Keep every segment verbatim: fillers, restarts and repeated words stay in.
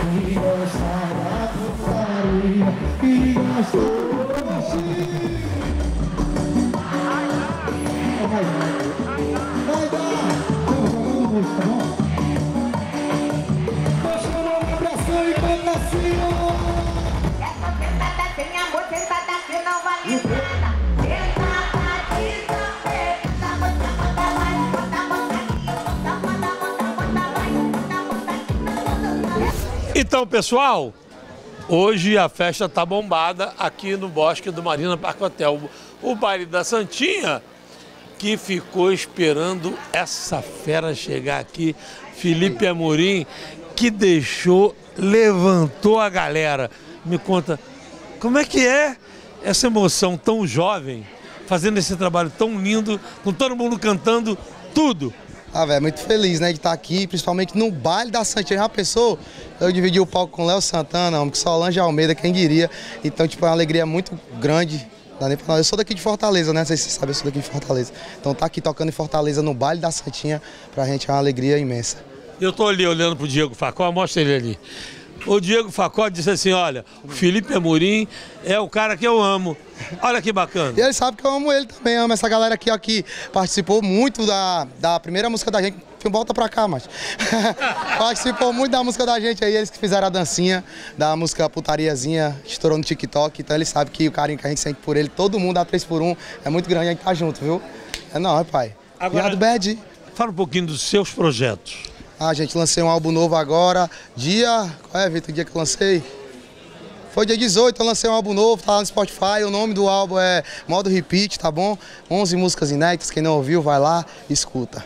E gostar da putaria, e gostar de você. Vai dar, vai dar. Estamos jogando muito, tá bom? Poxa, eu não me abraçou e canta assim. Essa sentada tem amor, sentada que não vale nada. Então, pessoal, hoje a festa tá bombada aqui no bosque do Marina Parque Hotel. O baile da Santinha, que ficou esperando essa fera chegar aqui, Felipe Amorim, que deixou, levantou a galera. Me conta, como é que é essa emoção tão jovem, fazendo esse trabalho tão lindo, com todo mundo cantando tudo? Ah, velho, muito feliz, né, de estar aqui, principalmente no baile da Santinha. Já pensou? Eu dividi o palco com Léo Santana, com Solange Almeida, quem diria. Então, tipo, é uma alegria muito grande. Não dá nem pra falar. Eu sou daqui de Fortaleza, né? Vocês sabem, eu sou daqui de Fortaleza. Então, tá aqui tocando em Fortaleza, no baile da Santinha, pra gente é uma alegria imensa. Eu tô ali olhando pro Diego Facó, mostra ele ali. O Diego Facó disse assim, olha, o Felipe Amorim é o cara que eu amo. Olha que bacana. E ele sabe que eu amo ele também, amo essa galera aqui, ó, que participou muito da, da primeira música da gente. Volta pra cá, macho. Participou muito da música da gente aí, eles que fizeram a dancinha da música Putariazinha, estourou no TikTok, então ele sabe que o carinho que a gente sente por ele, todo mundo dá três por um, é muito grande, a gente tá junto, viu? É nóis, pai. Agora, Bad. Fala um pouquinho dos seus projetos. Ah, gente, lancei um álbum novo agora, dia... Qual é, Vitor, o dia que eu lancei? Foi dia dezoito, eu lancei um álbum novo, tá lá no Spotify, o nome do álbum é Modo Repeat, tá bom? onze músicas inéditas, quem não ouviu, vai lá e escuta.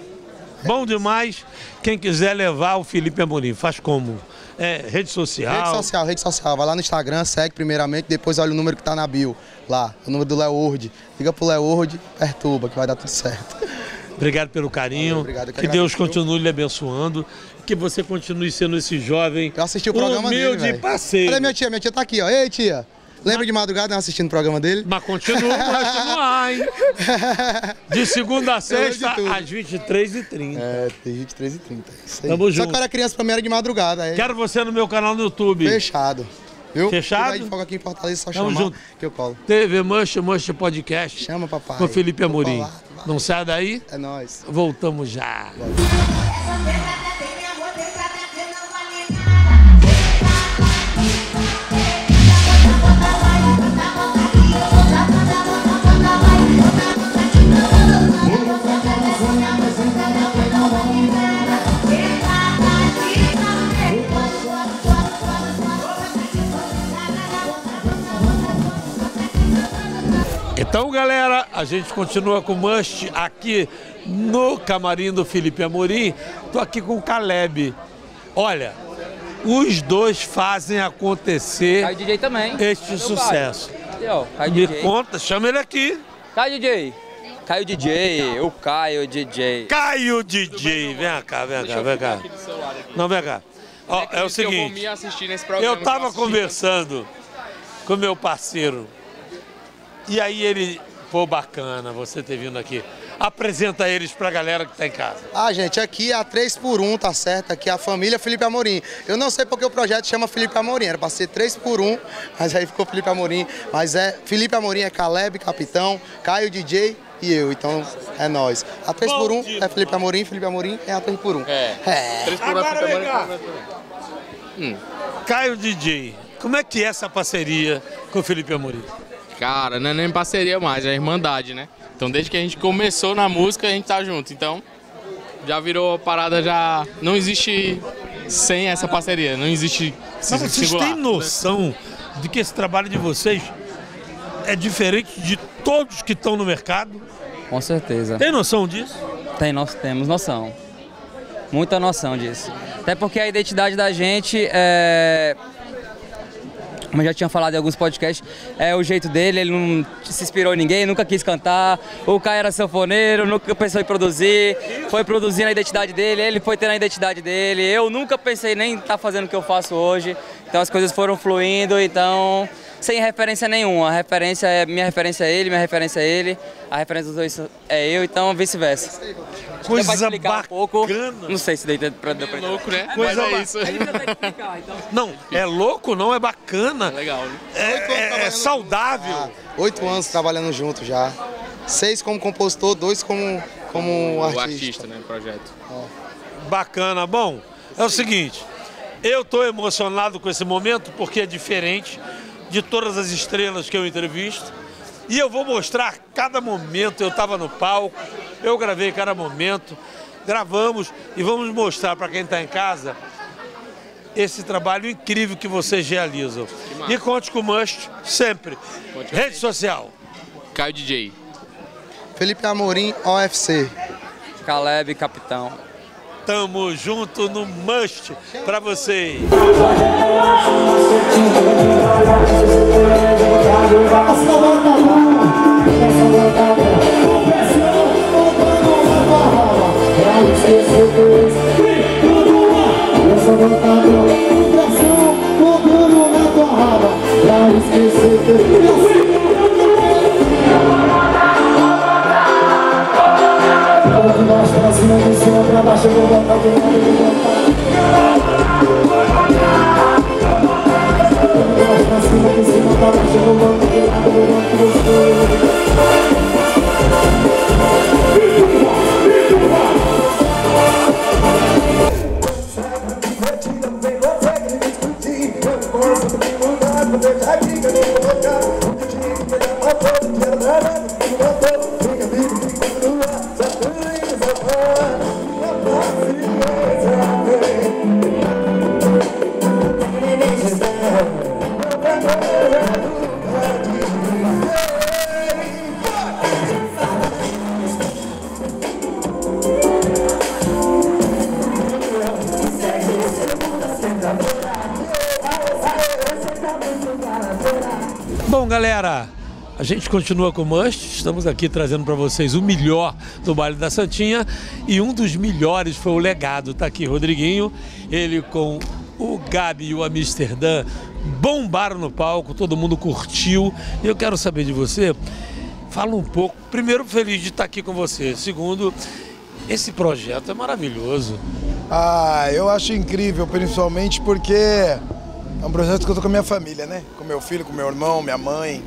Bom demais. Quem quiser levar o Felipe Amorim, faz como? É, rede social? Rede social, rede social. Vai lá no Instagram, segue primeiramente, depois olha o número que tá na bio, lá, o número do Léo Horde. Liga pro Léo Horde, perturba, que vai dar tudo certo. Obrigado pelo carinho. Obrigado, que Deus continue lhe abençoando. Que você continue sendo esse jovem. Eu assisti o programa dele, velho. Humilde parceiro. Cadê minha tia? Minha tia tá aqui, ó. Ei, tia. Lembra de madrugada assistindo o programa dele? Mas continua, continuar, hein? De segunda a sexta, às vinte e três e trinta. É, tem vinte e três e trinta. Isso aí. Tamo junto. Só que eu era criança pra mim, era de madrugada. Aí... Quero você no meu canal no YouTube. Fechado. Viu? Fechado? De fogo aqui em Fortaleza, só chamar que eu colo. T V Must, Must Podcast. Chama, papai. Com Felipe Amorim. Falar, Não sai daí? É nóis. Voltamos já. Bora. Então, galera, a gente continua com o Must aqui no camarim do Felipe Amorim. Tô aqui com o Caleb. Olha, os dois fazem acontecer. Caio D J também. Este sucesso. Me conta, chama ele aqui. Caio D J. Caio D J, o Caio D J. Caio D J, vem cá, vem cá, vem cá. Não, vem cá. Ó, é o seguinte, eu tava conversando com meu parceiro. E aí ele, pô, bacana você ter vindo aqui. Apresenta eles pra galera que tá em casa. Ah, gente, aqui é a três por um, tá certo? Aqui é a família Felipe Amorim. Eu não sei porque o projeto chama Felipe Amorim, era pra ser três por um, mas aí ficou Felipe Amorim. Mas é, Felipe Amorim é Caleb, Capitão, Caio D J e eu, então é nós. A três por um é Felipe Amorim, Felipe Amorim é a três por um. É, é. três por um agora é Felipe Amorim. Hum. Caio D J, como é que é essa parceria com o Felipe Amorim? Cara, não é nem parceria mais, é irmandade, né? Então desde que a gente começou na música, a gente tá junto. Então já virou parada, já não existe sem essa parceria, não existe singular. Mas vocês têm noção de que esse trabalho de vocês é diferente de todos que estão no mercado? Com certeza. Tem noção disso? Tem, nós temos noção. Muita noção disso. Até porque a identidade da gente é... Como eu já tinha falado em alguns podcasts, é o jeito dele, ele não se inspirou em ninguém, nunca quis cantar. O Caio era sanfoneiro, nunca pensou em produzir, foi produzindo a identidade dele, ele foi tendo a identidade dele. Eu nunca pensei nem em estar fazendo o que eu faço hoje, então as coisas foram fluindo, então sem referência nenhuma. A referência é minha referência é ele, minha referência é ele, a referência dos dois é eu, então vice-versa. Coisa bacana. Um pouco. Não sei se deita pra dar pra entender. É louco, né? Coisa é isso. Não, é louco, não é bacana. É legal. É, é saudável. Ah, oito anos trabalhando junto já. Seis como compositor, dois como, como o artista. artista, né? Projeto. É. Bacana. Bom, é o seguinte, eu tô emocionado com esse momento porque é diferente de todas as estrelas que eu entrevisto. E eu vou mostrar cada momento. Eu estava no palco, eu gravei cada momento, gravamos e vamos mostrar para quem está em casa esse trabalho incrível que vocês realizam. Que e conte com o Must sempre. Conte Rede social. Caio D J. Felipe Amorim, O F C. Caleb, Capitão. Tamo junto no Must para vocês. Bom, galera, a gente continua com o Must, estamos aqui trazendo para vocês o melhor do Baile da Santinha e um dos melhores foi o Legado, tá aqui Rodriguinho, ele com o Gabi e o Amsterdã bombaram no palco, todo mundo curtiu e eu quero saber de você, fala um pouco, primeiro feliz de estar aqui com você, segundo, esse projeto é maravilhoso. Ah, eu acho incrível, principalmente porque... é um projeto que eu tô com a minha família, né? Com meu filho, com meu irmão, minha mãe,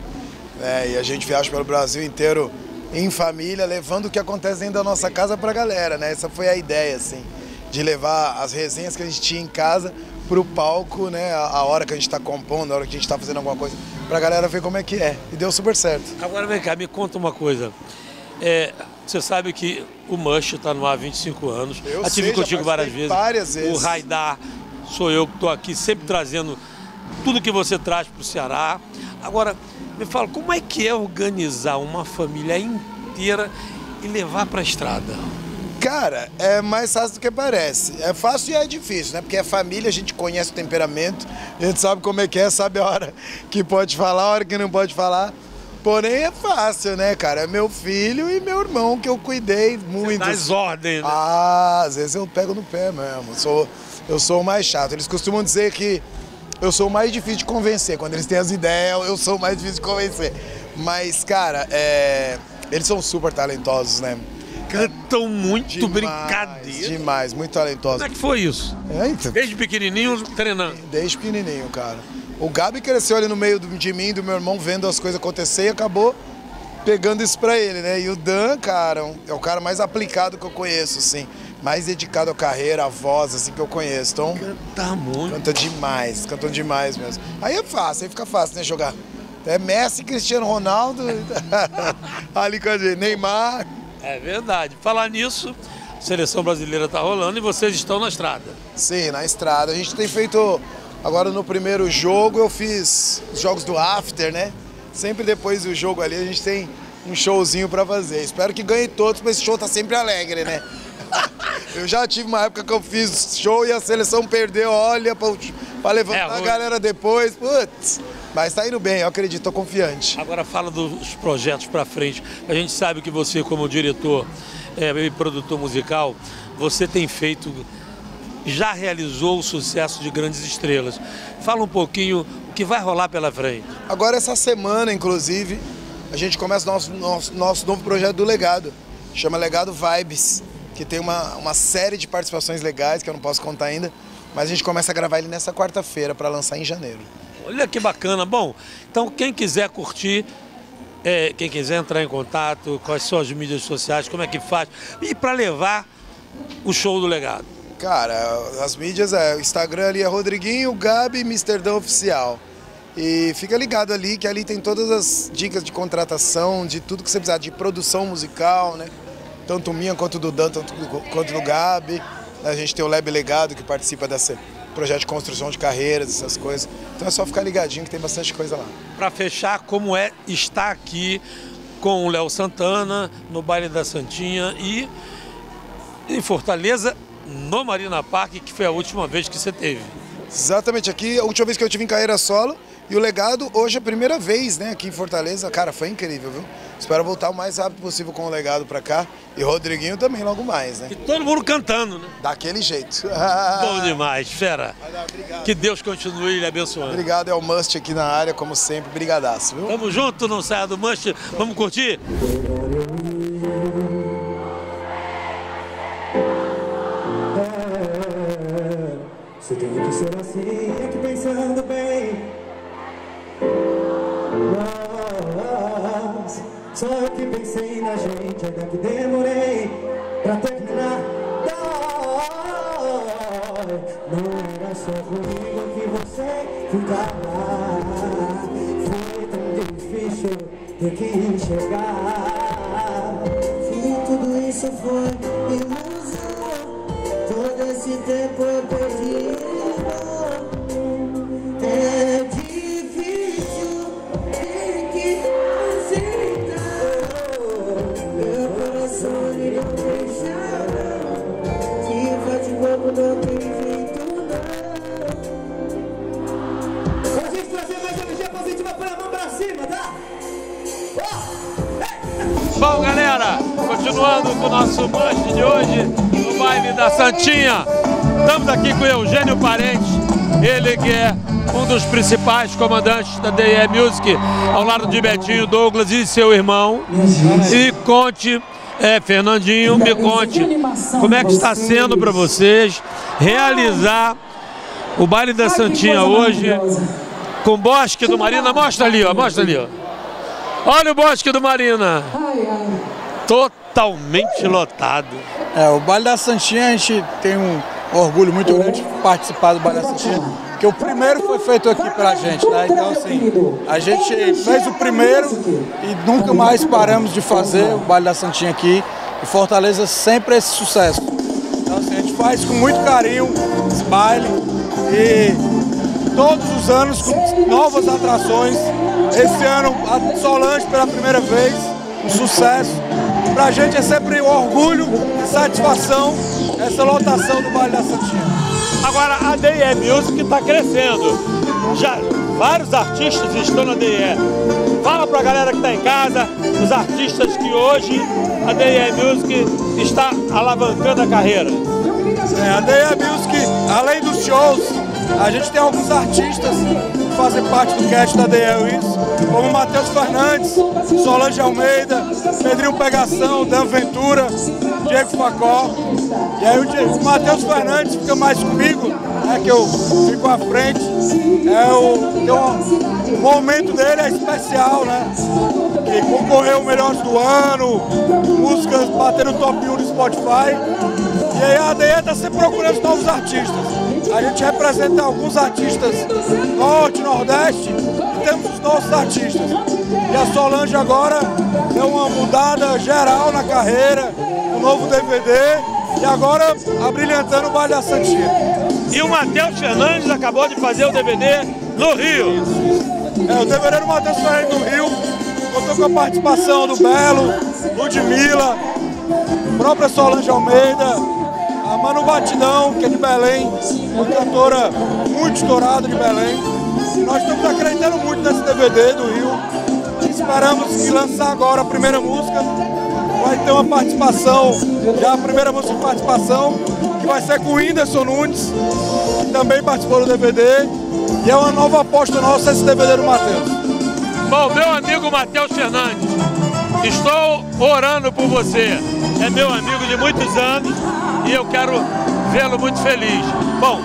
né? E a gente viaja pelo Brasil inteiro em família, levando o que acontece dentro da nossa casa pra galera, né? Essa foi a ideia, assim, de levar as resenhas que a gente tinha em casa pro palco, né? A hora que a gente tá compondo, a hora que a gente tá fazendo alguma coisa, pra galera ver como é que é. E deu super certo. Agora vem cá, me conta uma coisa. É... Você sabe que o Must tá no ar há vinte e cinco anos. Eu Ative sei, contigo várias vezes. várias vezes. O Raidar... Sou eu que estou aqui sempre trazendo tudo que você traz para o Ceará. Agora, me fala, como é que é organizar uma família inteira e levar para a estrada? Cara, é mais fácil do que parece. É fácil e é difícil, né? Porque é família, a gente conhece o temperamento, a gente sabe como é que é, sabe a hora que pode falar, a hora que não pode falar. Porém, é fácil, né, cara? É meu filho e meu irmão que eu cuidei muito. Nas ordens, né? Ah, às vezes eu pego no pé mesmo. Sou... Eu sou o mais chato. Eles costumam dizer que eu sou o mais difícil de convencer. Quando eles têm as ideias, eu sou o mais difícil de convencer. Mas, cara, é... eles são super talentosos, né? Cantam muito demais, brincadeira. Demais, muito talentosos. Como é que foi isso? É, então... Desde pequenininho treinando? Desde pequenininho, cara. O Gabi cresceu ali no meio de mim, do meu irmão, vendo as coisas acontecer e acabou pegando isso pra ele, né? E o Dan, cara, é o cara mais aplicado que eu conheço, assim. Mais dedicado à carreira, à voz, assim, que eu conheço. Então, canta muito. Canta demais, cantam demais mesmo. Aí é fácil, aí fica fácil, né, jogar. É Messi, Cristiano Ronaldo, ali com a gente, Neymar. É verdade. Falar nisso, a seleção brasileira tá rolando e vocês estão na estrada. Sim, na estrada. A gente tem feito, agora no primeiro jogo, eu fiz os jogos do after, né? Sempre depois do jogo ali, a gente tem um showzinho pra fazer. Espero que ganhe todos, mas esse show tá sempre alegre, né? Eu já tive uma época que eu fiz show e a seleção perdeu, olha, pra, pra levantar é, a galera depois, putz. Mas tá indo bem, eu acredito, tô confiante. Agora fala dos projetos pra frente. A gente sabe que você, como diretor é, e produtor musical, você tem feito já realizou o sucesso de grandes estrelas. Fala um pouquinho o que vai rolar pela frente. Agora essa semana, inclusive, a gente começa o nosso, nosso, nosso novo projeto do Legado. Chama Legado Vibes, que tem uma, uma série de participações legais que eu não posso contar ainda, mas a gente começa a gravar ele nessa quarta-feira para lançar em janeiro. Olha que bacana. Bom, então quem quiser curtir, é, quem quiser entrar em contato, quais são as mídias sociais, como é que faz, e para levar o show do Legado. Cara, as mídias, é, o Instagram ali é Rodriguinho, Gabi, Misterdão Oficial. E fica ligado ali, que ali tem todas as dicas de contratação, de tudo que você precisar, de produção musical, né? Tanto minha quanto do Dan, tanto do, quanto do Gabi. A gente tem o Léo Legado, que participa desse projeto de construção de carreiras, essas coisas. Então é só ficar ligadinho que tem bastante coisa lá. Para fechar, como é estar aqui com o Léo Santana, no Baile da Santinha e em Fortaleza, no Marina Parque, que foi a última vez que você teve. Exatamente, aqui a última vez que eu tive em carreira solo. E o Legado hoje é a primeira vez, né, aqui em Fortaleza. Cara, foi incrível, viu? Espero voltar o mais rápido possível com o Legado pra cá. E Rodriguinho também logo mais, né? E todo mundo cantando, né? Daquele jeito. Bom demais, fera. Obrigado. Que Deus continue lhe abençoando. Obrigado, é o Must aqui na área, como sempre. Brigadaço, viu? Tamo junto, não saia do Must. Vamos curtir? Se tem que ser assim, é que pensando bem. Mas só eu que pensei na gente, ainda que demorei pra terminar. Dói. Não era só comigo que você ficava. Foi tão difícil ter que enxergar que tudo isso foi ilusão. Todo esse tempo eu perdi. É não tem jeito não. Pra gente trazer mais energia positiva, põe a mão pra cima, tá? Oh! Bom, galera, continuando com o nosso Must de hoje, no Baile da Santinha. Estamos aqui com o Eugênio Parentes, ele que é um dos principais comandantes da D e E Music, ao lado de Betinho Douglas e seu irmão. E Conte... É, Fernandinho, me conte, como é que está sendo para vocês realizar o Baile da Santinha hoje com o Bosque do Marina? Mostra ali, ó, mostra ali, ó. Olha o Bosque do Marina, totalmente lotado. É, o Baile da Santinha, a gente tem um orgulho muito grande de participar do Baile da Santinha, porque o primeiro foi feito aqui pra gente, né? Então, assim, a gente fez o primeiro e nunca mais paramos de fazer o Baile da Santinha aqui. E Fortaleza sempre é esse sucesso. Então, assim, a gente faz com muito carinho esse baile e todos os anos com novas atrações. Esse ano, a Solange pela primeira vez, um sucesso. Pra gente é sempre um orgulho e satisfação essa lotação do Baile da Santinha. Agora a D e E Music está crescendo, já vários artistas estão na D e E. Fala para a galera que está em casa, os artistas que hoje a D e E Music está alavancando a carreira. É, a D e E Music, além dos shows, a gente tem alguns artistas que fazem parte do cast da D e E, como Matheus Fernandes, Solange Almeida, Pedrinho Pegação, Dan Ventura, Diego Facó. E aí o Matheus Fernandes fica mais comigo, né, que eu fico à frente. É, o, então, o momento dele é especial, né? Que concorreu o melhor do ano, músicas bateram o top um do Spotify. E aí a D e E está sempre procurando novos artistas. A gente representa alguns artistas norte, nordeste, e temos os nossos artistas. E a Solange agora deu uma mudada geral na carreira, um novo D V D, e agora abrilhantando o Baile da Santinha. E o Matheus Fernandes acabou de fazer o D V D no Rio. É, o D V D do Matheus Fernandes no Rio, contou com a participação do Belo, Ludmilla, a própria Solange Almeida, a Manu Batidão, que é de Belém, uma cantora muito estourada de Belém. Nós estamos acreditando muito nesse D V D do Rio. Esperamos lançar agora a primeira música, vai ter uma participação, já a primeira música de participação, que vai ser com o Whindersson Nunes, que também participou do D V D, e é uma nova aposta nossa esse D V D do Matheus. Bom, meu amigo Matheus Fernandes, estou orando por você, é meu amigo de muitos anos e eu quero vê-lo muito feliz. Bom,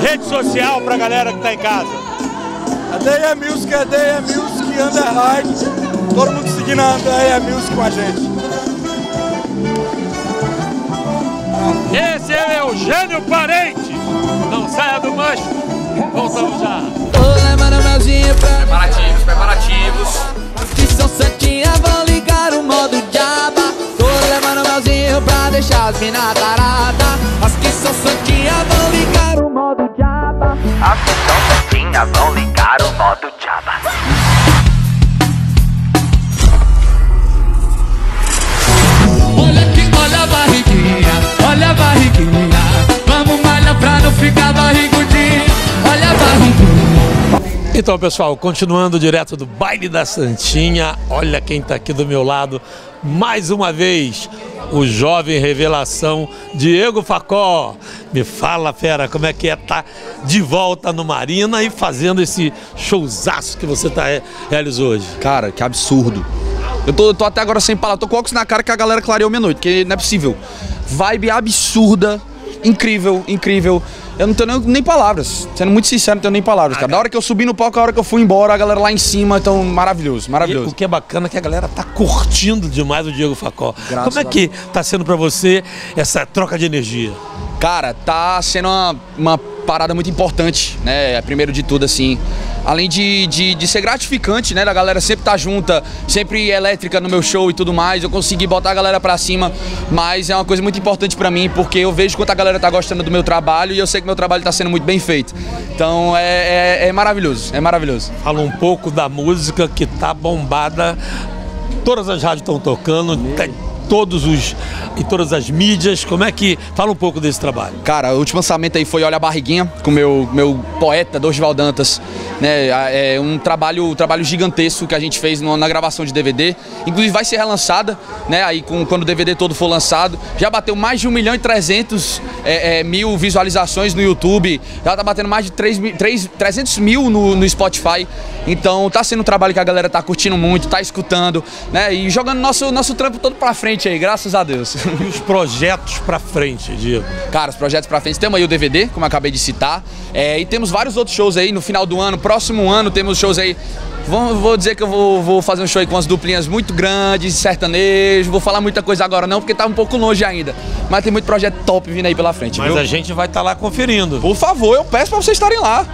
rede social pra galera que tá em casa. A D e E Music é D e E Music underline, todo mundo seguindo a D e E Music com a gente. Esse é Eugênio Parentes, não saia do mancho, voltamos já. Preparativos, preparativos. Os que são santinha vão ligar o modo diaba. Tô levando o melzinho pra deixar as mina tarada. As que são santinha vão ligar o modo diaba. As que são santinha vão ligar o modo diaba. Olha que olha a barriguinha, olha a barriguinha. Vamos malhar pra não ficar barrigudinho. Olha a barriguinha. Então, pessoal, continuando direto do Baile da Santinha, olha quem está aqui do meu lado, mais uma vez, o jovem revelação Diego Facó. Me fala, fera, como é que é estar de volta no Marina e fazendo esse showzaço que você tá realizando hoje? Cara, que absurdo. Eu tô, tô até agora sem palavras, tô com óculos na cara que a galera clareou meia-noite, que não é possível. Vibe absurda. Incrível, incrível. Eu não tenho nem, nem palavras. Sendo muito sincero, não tenho nem palavras, cara. Da hora que eu subi no palco, a hora que eu fui embora, a galera lá em cima, então maravilhoso, maravilhoso. E o que é bacana é que a galera tá curtindo demais o Diego Facó. Graças Como é que tá sendo pra você essa troca de energia? Cara, tá sendo uma, uma parada muito importante, né? Primeiro de tudo, assim. Além de, de, de ser gratificante, né? Da galera sempre tá junta, sempre elétrica no meu show e tudo mais. Eu consegui botar a galera pra cima, mas é uma coisa muito importante pra mim, porque eu vejo quanto a galera tá gostando do meu trabalho e eu sei que meu trabalho tá sendo muito bem feito. Então é, é, é maravilhoso, é maravilhoso. Fala um pouco da música que tá bombada. Todas as rádios estão tocando, tá, todos os, em todas as mídias. Como é que... Fala um pouco desse trabalho. Cara, o último lançamento aí foi Olha a Barriguinha, com o meu, meu poeta, Dorival Dantas, né? É um trabalho, um trabalho gigantesco que a gente fez na gravação de D V D. Inclusive vai ser relançada, né? Aí com, quando o D V D todo for lançado. Já bateu mais de um milhão e trezentos é, é, mil visualizações no YouTube. Já tá batendo mais de trezentos mil no, no Spotify. Então tá sendo um trabalho que a galera tá curtindo muito, tá escutando, né? E jogando nosso, nosso trampo todo pra frente aí, graças a Deus. E os projetos pra frente, Diego? Cara, os projetos pra frente, temos aí o D V D, como eu acabei de citar, é, e temos vários outros shows aí no final do ano, próximo ano temos shows aí, vou, vou dizer que eu vou, vou fazer um show aí com umas duplinhas muito grandes, sertanejo, vou falar muita coisa agora não, porque tá um pouco longe ainda, mas tem muito projeto top vindo aí pela frente, mas viu? A gente vai estar lá conferindo. Por favor, eu peço pra vocês estarem lá.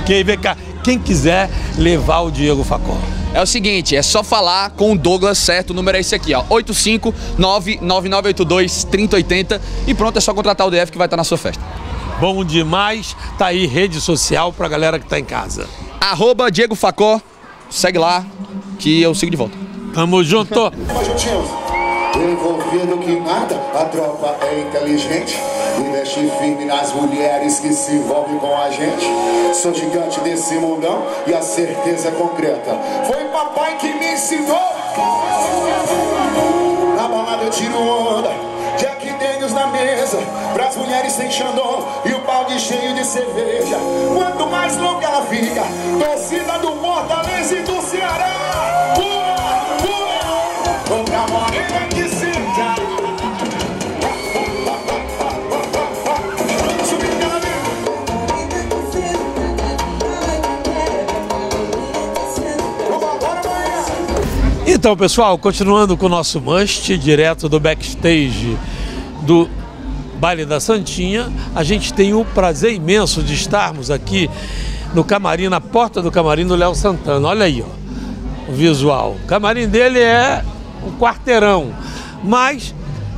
Ok, vem cá, quem quiser levar o Diego Facó. É o seguinte, é só falar com o Douglas, certo? O número é esse aqui, ó, oito cinco nove, nove nove oito dois, três zero oito zero e pronto, é só contratar o D F que vai estar na sua festa. Bom demais, tá aí rede social pra galera que tá em casa. Arroba Diego Facó, segue lá que eu sigo de volta. Tamo junto! Envolvido que mata, a tropa é inteligente. Investe firme nas mulheres que se envolvem com a gente. Sou gigante desse mundão e a certeza é concreta. Foi papai que me ensinou. Na balada eu tiro onda, Jack Daniels na mesa. Pras mulheres sem Xandão e o balde cheio de cerveja. Quanto mais longa ela fica, torcida do Fortaleza e do Ceará. Pula, pula, vou pra Marina de Santa. Então, pessoal, continuando com o nosso Must, direto do backstage do Baile da Santinha, a gente tem o prazer imenso de estarmos aqui no camarim, na porta do camarim do Léo Santana. Olha aí, ó, o visual. O camarim dele é um quarteirão, mas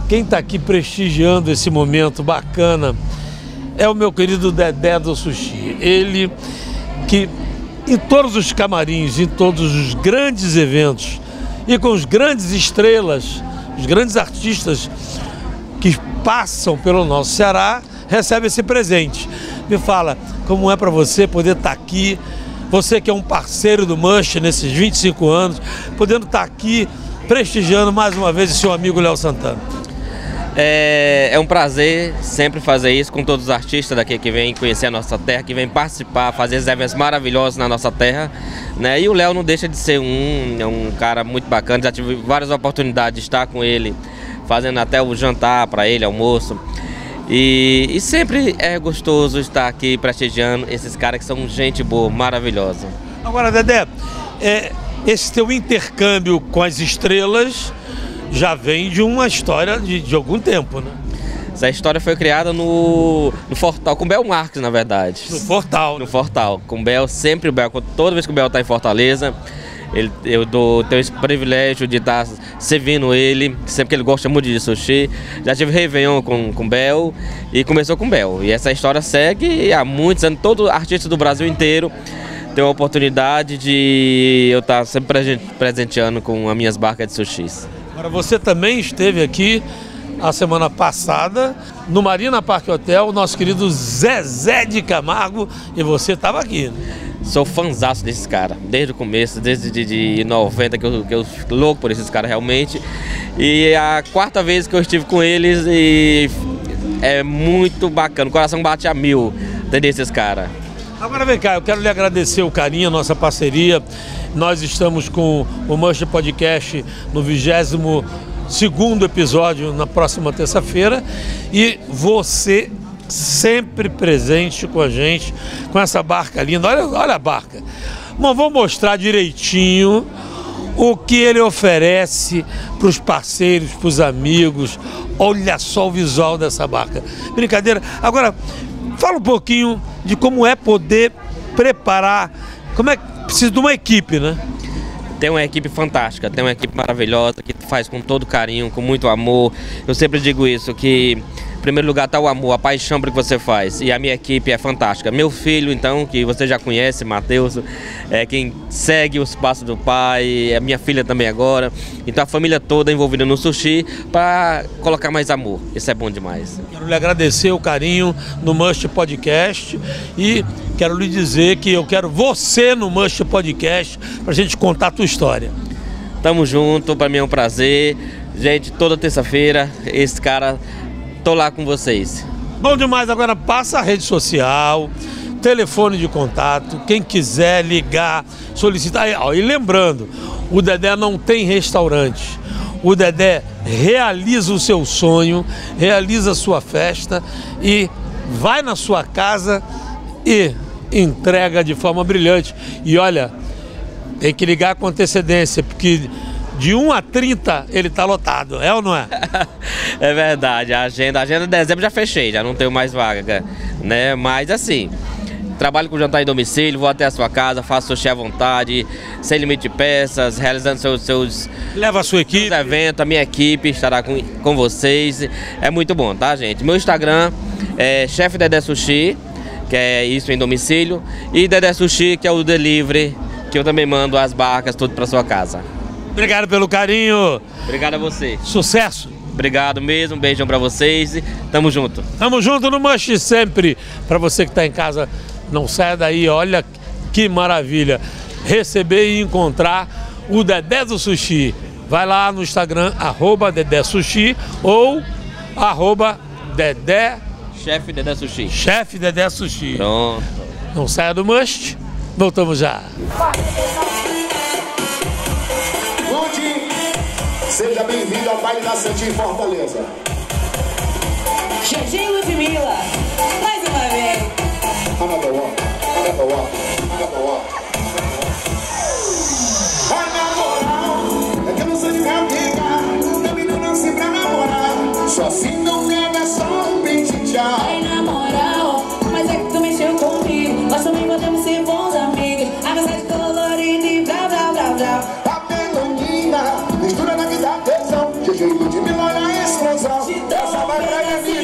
quem está aqui prestigiando esse momento bacana é o meu querido Dedé do Sushi. Ele que, em todos os camarins, em todos os grandes eventos, e com os grandes estrelas, os grandes artistas que passam pelo nosso Ceará, recebe esse presente. Me fala, como é para você poder estar aqui, você que é um parceiro do Munch nesses vinte e cinco anos, podendo estar aqui prestigiando mais uma vez o seu amigo Léo Santana. É, é um prazer sempre fazer isso com todos os artistas daqui que vêm conhecer a nossa terra, que vêm participar, fazer esses eventos maravilhosos na nossa terra, né? E o Léo não deixa de ser um, um cara muito bacana, já tive várias oportunidades de estar com ele, fazendo até o jantar para ele, almoço. E, e sempre é gostoso estar aqui prestigiando esses caras que são gente boa, maravilhosa. Agora, Dedé, é, esse teu intercâmbio com as estrelas já vem de uma história de, de algum tempo, né? Essa história foi criada no, no Fortal, com o Bel Marques, na verdade. No Fortal. No né? Fortal, com o Bel, sempre o Bel, toda vez que o Bel está em Fortaleza, ele, eu dou, tenho esse privilégio de estar servindo ele, sempre que ele gosta muito de sushi. Já tive Réveillon com o Bel e começou com o Bel. E essa história segue há muitos anos, todo artista do Brasil inteiro tem a oportunidade de eu estar sempre presenteando com as minhas barcas de sushis. Agora, você também esteve aqui a semana passada, no Marina Parque Hotel, o nosso querido Zezé de Camargo, e você estava aqui, né? Sou fãzaço desses caras, desde o começo, desde de, de noventa, que eu, que eu fico louco por esses caras realmente. E a quarta vez que eu estive com eles, e é muito bacana, o coração bate a mil, entender esses caras. Agora vem cá, eu quero lhe agradecer o carinho, a nossa parceria. Nós estamos com o Must Podcast no vigésimo segundo episódio na próxima terça-feira, e você sempre presente com a gente, com essa barca linda. Olha, olha a barca. Bom, vou mostrar direitinho o que ele oferece para os parceiros, para os amigos. Olha só o visual dessa barca. Brincadeira. Agora, fala um pouquinho de como é poder preparar, como é que precisa de uma equipe, né? Tem uma equipe fantástica, tem uma equipe maravilhosa que faz com todo carinho, com muito amor. Eu sempre digo isso, que em primeiro lugar está o amor, a paixão para o que você faz. E a minha equipe é fantástica. Meu filho, então, que você já conhece, Matheus, é quem segue os passos do pai, a minha filha também agora. Então a família toda envolvida no sushi para colocar mais amor. Isso é bom demais. Quero lhe agradecer o carinho no Must Podcast e quero lhe dizer que eu quero você no Must Podcast para a gente contar a tua história. Tamo junto, para mim é um prazer. Gente, toda terça-feira, esse cara... Tô lá com vocês. Bom demais. Agora passa a rede social, telefone de contato, quem quiser ligar, solicitar. E lembrando, o Dedé não tem restaurante. O Dedé realiza o seu sonho, realiza a sua festa e vai na sua casa e entrega de forma brilhante. E olha, tem que ligar com antecedência, porque... de um a trinta ele tá lotado, é ou não é? É verdade, a agenda, a agenda de dezembro já fechei, já não tenho mais vaga, né? Mas assim, trabalho com jantar em domicílio, vou até a sua casa, faço sushi à vontade, sem limite de peças, realizando seus... seus Leva a sua equipe. Eventos, a minha equipe estará com, com vocês, é muito bom, tá, gente? Meu Instagram é Chef Dedé Sushi, que é isso em domicílio, e Dedé Sushi, que é o delivery, que eu também mando as barcas, tudo pra sua casa. Obrigado pelo carinho. Obrigado a você. Sucesso. Obrigado mesmo, um beijão pra vocês e tamo junto. Tamo junto no Must sempre. Pra você que tá em casa, não saia daí, olha que maravilha. Receber e encontrar o Dedé do Sushi. Vai lá no Instagram, arroba Dedé Sushi ou arroba Dedé... Chefe Dedé Sushi. Chefe Dedé Sushi. Pronto. Não saia do Must, voltamos já. Seja bem-vindo ao Baile da Santinha em Fortaleza. G G Ludmilla, mais uma vez. Another one, another one, another one. Vai namorar, é que eu não sou de minha amiga. Também não nasci pra namorar. Só assim não pega, só um pente tchau. Vai namorar, mas é que tu mexeu comigo. Nós também podemos ser bons amigos. A amizade colorida e blá blá blá blá. Mistura na vida, tesão. G G Ludmilla, olha a explosão. Essa barra é minha.